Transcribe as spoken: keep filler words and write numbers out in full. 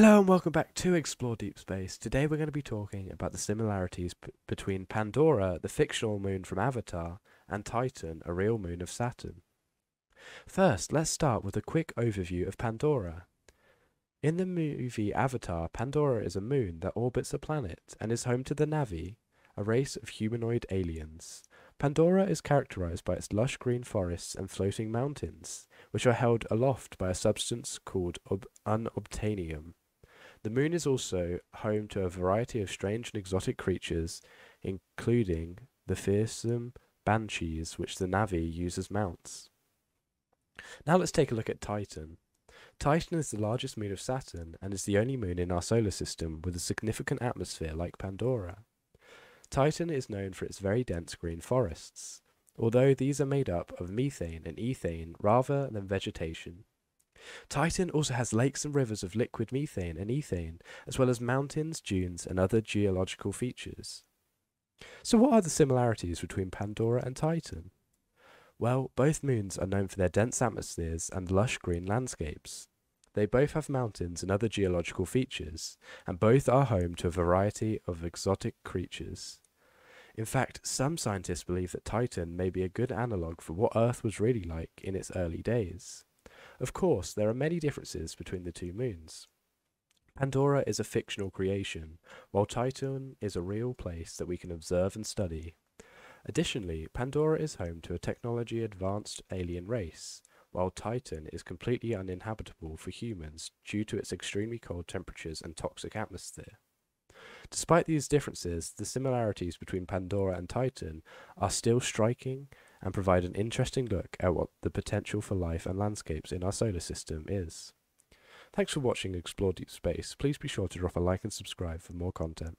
Hello and welcome back to Explore Deep Space. Today we're going to be talking about the similarities p between Pandora, the fictional moon from Avatar, and Titan, a real moon of Saturn. First, let's start with a quick overview of Pandora. In the movie Avatar, Pandora is a moon that orbits a planet and is home to the Na'vi, a race of humanoid aliens. Pandora is characterized by its lush green forests and floating mountains, which are held aloft by a substance called unobtanium. The moon is also home to a variety of strange and exotic creatures, including the fearsome banshees, which the Na'vi use as mounts. Now let's take a look at Titan. Titan is the largest moon of Saturn and is the only moon in our solar system with a significant atmosphere like Pandora. Titan is known for its very dense green forests, although these are made up of methane and ethane rather than vegetation. Titan also has lakes and rivers of liquid methane and ethane, as well as mountains, dunes, and other geological features. So what are the similarities between Pandora and Titan? Well, both moons are known for their dense atmospheres and lush green landscapes. They both have mountains and other geological features, and both are home to a variety of exotic creatures. In fact, some scientists believe that Titan may be a good analogue for what Earth was really like in its early days. Of course, there are many differences between the two moons. Pandora is a fictional creation, while Titan is a real place that we can observe and study. Additionally, Pandora is home to a technology-advanced alien race, while Titan is completely uninhabitable for humans due to its extremely cold temperatures and toxic atmosphere. Despite these differences, the similarities between Pandora and Titan are still striking and provide an interesting look at what the potential for life and landscapes in our solar system is. Thanks for watching Explore Deep Space. Please be sure to drop a like and subscribe for more content.